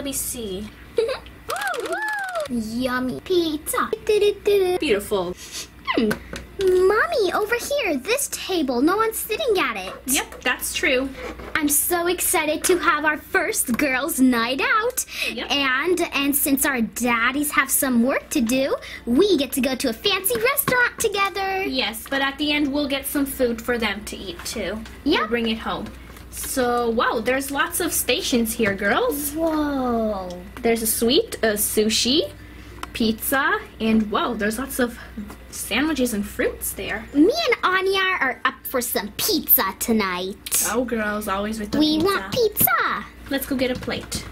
Let me see. Yummy pizza. Beautiful. Mommy, over here, this table, no one's sitting at it. Yep, that's true. I'm so excited to have our first girls' night out. Yep. And since our daddies have some work to do, we get to go to a fancy restaurant together. Yes, but at the end, we'll get some food for them to eat, too. Yep. We'll bring it home. So, wow, there's lots of stations here, girls. Whoa. There's a suite, a sushi, pizza, and wow, there's lots of sandwiches and fruits there. Me and Anya are up for some pizza tonight. Oh, girls, always with the pizza. We want pizza. Let's go get a plate.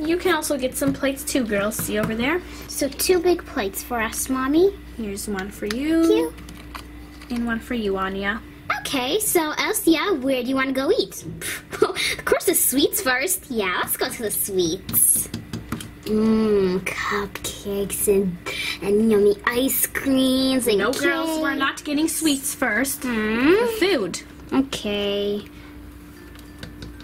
You can also get some plates too, girls. See over there? So 2 big plates for us, Mommy. Here's one for you. Thank you. And one for you, Anya. Okay, so Elsa, where do you want to go eat? Of course, the sweets first. Yeah, let's go to the sweets. Cupcakes and yummy ice creams and cakes. No, girls, we're not getting sweets first. The food. Okay.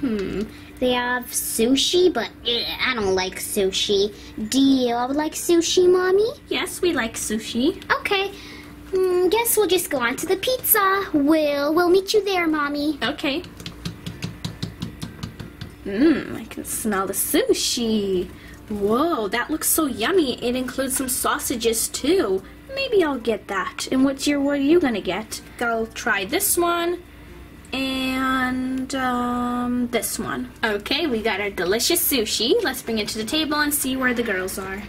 They have sushi, but I don't like sushi. Do you like sushi, Mommy? Yes, we like sushi. Okay. Guess we'll just go on to the pizza. We'll meet you there, Mommy. Okay. I can smell the sushi. Whoa, that looks so yummy. It includes some sausages, too. Maybe I'll get that. And what are you going to get? I'll try this one and this one. Okay, we got our delicious sushi. Let's bring it to the table and see where the girls are.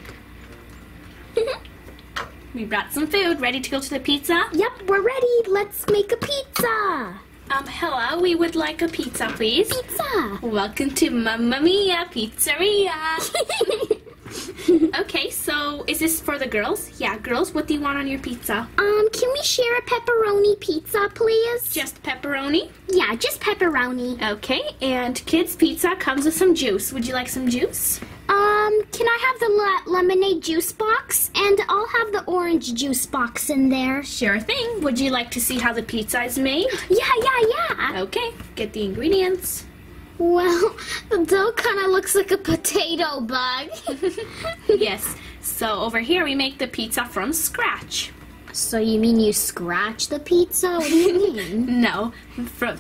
We brought some food. Ready to go to the pizza? Yep, we're ready. Let's make a pizza. Hello, we would like a pizza, please. Pizza! Welcome to Mamma Mia Pizzeria! Okay, so is this for the girls? Yeah, girls, what do you want on your pizza? Can we share a pepperoni pizza, please? Just pepperoni? Yeah, just pepperoni. Okay, and kids' pizza comes with some juice. Would you like some juice? Can I have the lemonade juice box? And I'll have the orange juice box in there. Sure thing. Would you like to see how the pizza is made? Yeah. Okay, get the ingredients. Well, the dough kind of looks like a potato bug. Yes, so over here we make the pizza from scratch. So you mean you scratch the pizza? What do you mean? No.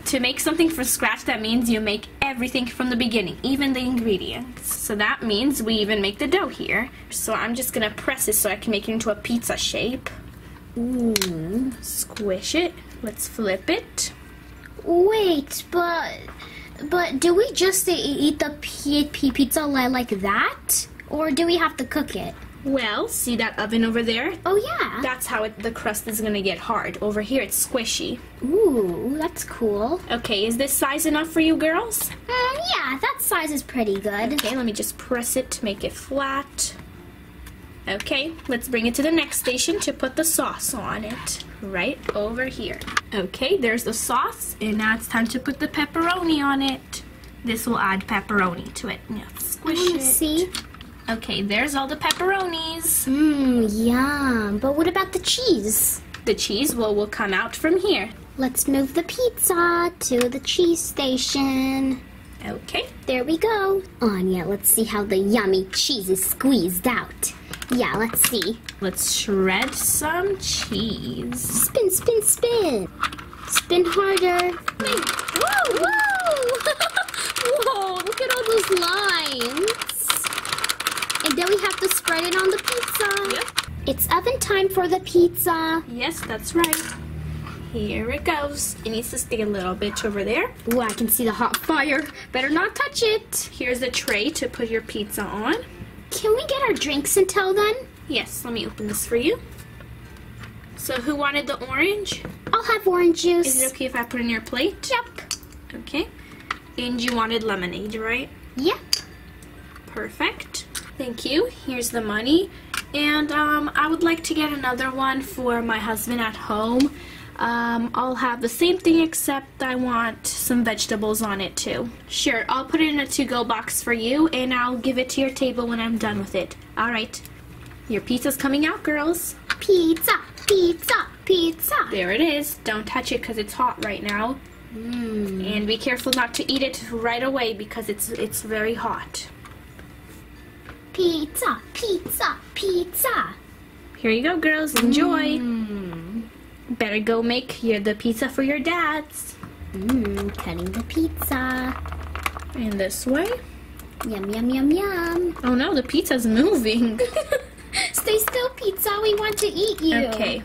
To make something from scratch, that means you make everything from the beginning, even the ingredients. So that means we even make the dough here. So I'm just going to press it so I can make it into a pizza shape. Squish it. Let's flip it. Wait, but do we just eat the pizza like that? Or do we have to cook it? Well, see that oven over there? Oh, yeah. That's how the crust is going to get hard. Over here, it's squishy. Ooh, that's cool. Okay, is this size enough for you girls? Yeah, that size is pretty good. Okay, let me just press it to make it flat. Okay, let's bring it to the next station to put the sauce on it. Right over here. Okay, there's the sauce, and now it's time to put the pepperoni on it. This will add pepperoni to it. Now squish it. See? Okay, there's all the pepperonis. Yum. But what about the cheese? The cheese will come out from here. Let's move the pizza to the cheese station. Okay. There we go. Anya, let's see how the yummy cheese is squeezed out. Yeah, let's see. Let's shred some cheese. Spin, spin, spin. Spin harder. Whoa, whoa. Whoa, look at all those lines. And then we have to spread it on the pizza. Yep. It's oven time for the pizza. Yes, that's right. Here it goes. It needs to stay a little bit over there. Ooh, I can see the hot fire. Better not touch it. Here's a tray to put your pizza on. Can we get our drinks until then? Yes, let me open this for you. So who wanted the orange? I'll have orange juice. Is it okay if I put it in your plate? Yep. Okay. And you wanted lemonade, right? Yep. Perfect. Thank you. Here's the money. And I would like to get another one for my husband at home. I'll have the same thing except I want some vegetables on it too. Sure, I'll put it in a to-go box for you and I'll give it to your table when I'm done with it. Alright. Your pizza's coming out, girls. Pizza! Pizza! Pizza! There it is. Don't touch it because it's hot right now. And be careful not to eat it right away because it's very hot. Pizza, pizza, pizza. Here you go, girls. Enjoy. Better go make the pizza for your dads. Cutting the pizza. And this way. Yum, yum, yum, yum. Oh no, the pizza's moving. Stay still, pizza. We want to eat you. Okay.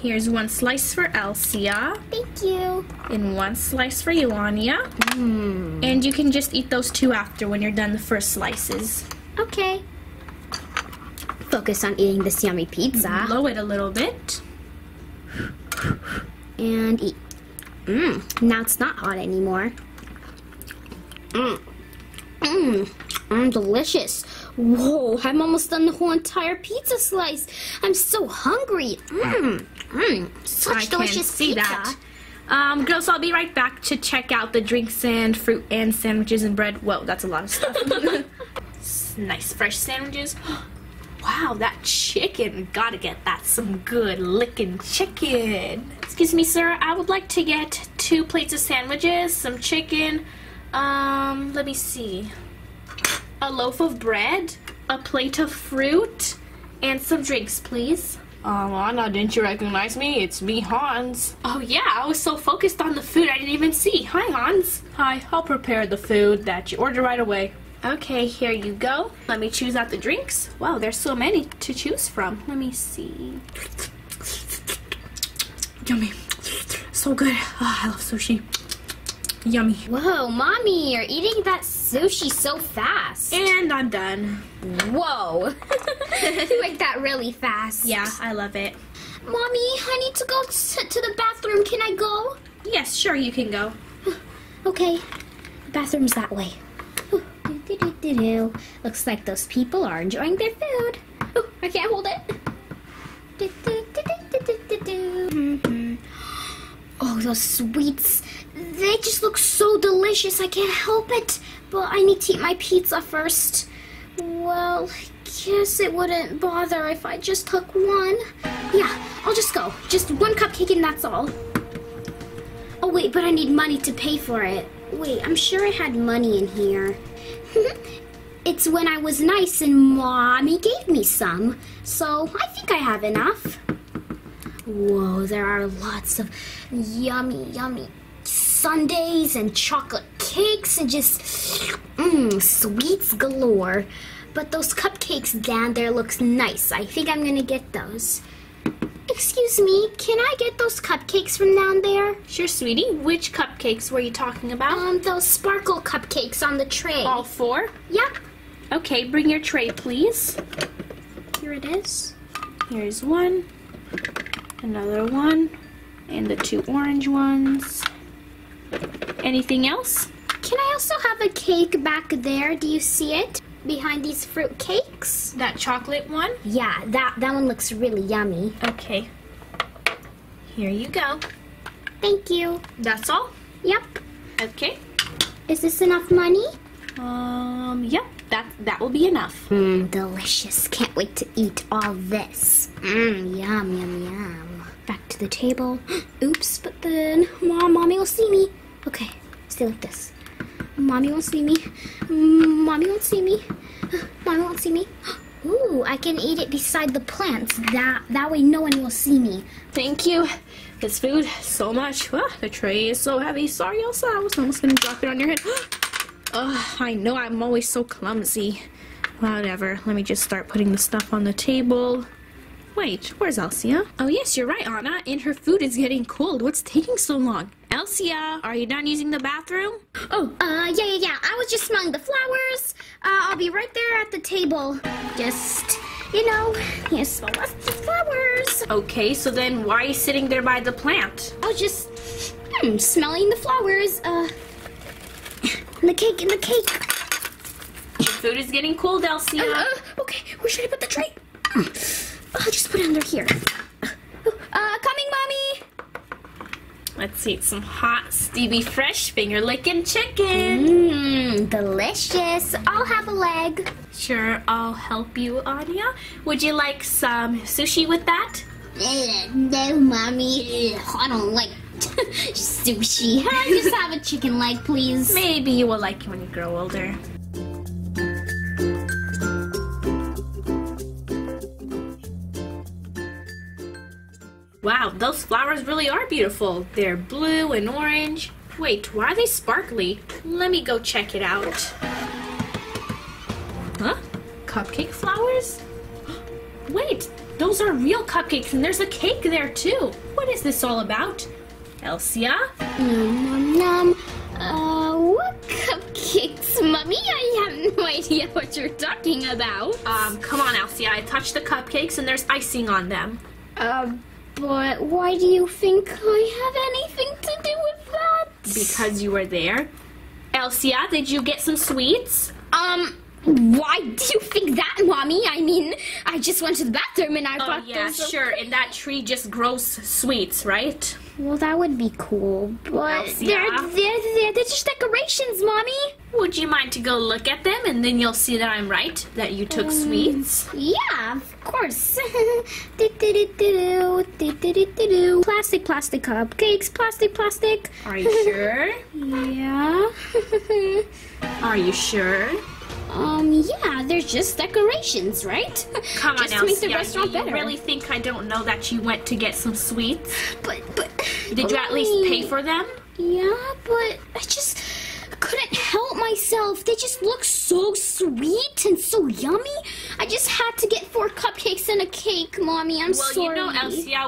Here's one slice for Elsia. Thank you. And one slice for Yolania. And you can just eat those two after when you're done the first slices. Okay. Focus on eating this yummy pizza. Blow it a little bit. And eat. Now it's not hot anymore. Delicious. Whoa, I'm almost done the whole entire pizza slice. I'm so hungry. Such delicious pizza. I can see that. Girls, I'll be right back to check out the drinks and fruit and sandwiches and bread. Whoa, that's a lot of stuff. Nice fresh sandwiches. Wow, that chicken. Gotta get that. Some good licking chicken. Excuse me, sir. I would like to get 2 plates of sandwiches, some chicken. Let me see. A loaf of bread, a plate of fruit, and some drinks, please. Anna, didn't you recognize me? It's me, Hans. Oh yeah, I was so focused on the food I didn't even see. Hi, Hans. Hi, I'll prepare the food that you order right away. Okay, here you go. Let me choose out the drinks. Wow, there's so many to choose from. Let me see. Yummy. So good. Oh, I love sushi. Yummy. Whoa, Mommy, you're eating that sushi so fast. And I'm done. Whoa. You ate that really fast. Yeah, I love it. Mommy, I need to go to the bathroom. Can I go? Yes, sure, you can go. Okay. The bathroom's that way. Looks like those people are enjoying their food. Oh, I can't hold it. Oh, those sweets. They just look so delicious, I can't help it. But I need to eat my pizza first. Well, I guess it wouldn't bother if I just took one. Yeah, I'll just go. Just one cupcake and that's all. Oh wait, but I need money to pay for it. Wait, I'm sure I had money in here. It's when I was nice and Mommy gave me some. So I think I have enough. Whoa, there are lots of yummy, yummy sundaes and chocolate cakes and just sweets galore. But those cupcakes down there looks nice. I think I'm gonna get those. Excuse me, can I get those cupcakes from down there? Sure, sweetie. Which cupcakes were you talking about? Those sparkle cupcakes on the tray. All 4? Yep. Okay, bring your tray, please. Here it is. Here's one, another one, and the 2 orange ones. Anything else? Can I also have a cake back there? Do you see it? Behind these fruit cakes? That chocolate one? Yeah, that one looks really yummy. Okay. Here you go. Thank you. That's all? Yep. Okay. Is this enough money? Yep. That will be enough. Delicious. Can't wait to eat all this. Yum, yum, yum. Back to the table. Oops, but then Mommy will see me. Okay, stay like this. Mommy won't see me. Mommy won't see me. Mommy won't see me. Ooh, I can eat it beside the plants. That way no one will see me. Thank you. This food, so much. Oh, the tray is so heavy. Sorry, Elsa, I was almost going to drop it on your head. Oh, I know I'm always so clumsy. Whatever, let me just start putting the stuff on the table. Wait, where's Elsia? Oh yes, you're right, Anna, and her food is getting cold. What's taking so long? Elsia, are you done using the bathroom? Oh, yeah. I was just smelling the flowers. I'll be right there at the table. Just, smell lots of flowers. Okay, so then why are you sitting there by the plant? I was just, smelling the flowers. And the cake. Your food is getting cold, Elsia. Okay, where should I put the tray? I'll just put it under here. Coming, Mommy! Let's eat some hot, Stevie Fresh finger-licking chicken. Delicious. I'll have a leg. Sure, I'll help you, Anya. Would you like some sushi with that? No, Mommy. I don't like Sushi, I just have a chicken leg, please. Maybe you will like it when you grow older. Wow, those flowers really are beautiful. They're blue and orange. Wait, why are they sparkly? Let me go check it out. Huh? Cupcake flowers? Wait, those are real cupcakes and there's a cake there too. What is this all about? Elsia? What cupcakes, Mommy? I have no idea what you're talking about. Come on, Elsia. I touched the cupcakes and there's icing on them. But why do you think I have anything to do with that? Because you were there. Elsia, did you get some sweets? Why do you think that, Mommy? I mean, I just went to the bathroom and I bought those. Oh, yeah, sure, and that tree just grows sweets, right? Well, that would be cool, but they're just decorations, Mommy. Would you mind to go look at them, and then you'll see that I'm right, that you took sweets? Yeah, of course. Plastic, plastic cupcakes, plastic, plastic. Are you sure? Yeah. Are you sure? Yeah, they're just decorations, right? Come on, Elsa. Just to make the restaurant better. You really think I don't know that you went to get some sweets? But... Did you at least pay for them? Yeah, but I just couldn't help myself. They just look so sweet and so yummy. I just had to get 4 cupcakes and a cake, Mommy. I'm sorry. Well, you know,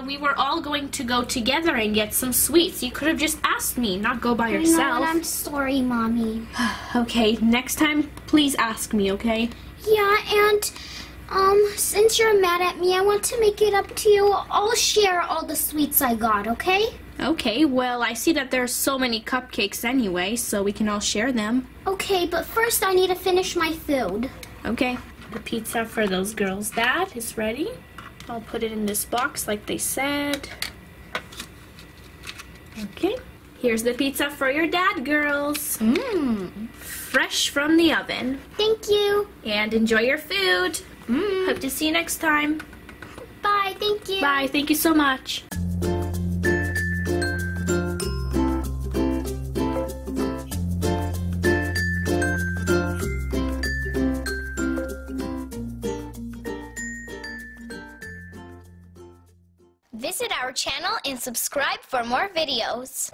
Elsia, we were all going to go together and get some sweets. You could have just asked me, not go by yourself. No, I'm sorry, Mommy. Okay, next time, please ask me, okay? Yeah, and... since you're mad at me, I want to make it up to you. I'll share all the sweets I got, okay? Okay, well, I see that there are so many cupcakes anyway, so we can all share them. Okay, but first I need to finish my food. Okay. The pizza for those girls. That is ready. I'll put it in this box like they said. Okay. Here's the pizza for your dad, girls. Mmm. Fresh from the oven. Thank you. And enjoy your food. Mm. Hope to see you next time. Bye, thank you. Bye, thank you so much. Visit our channel and subscribe for more videos.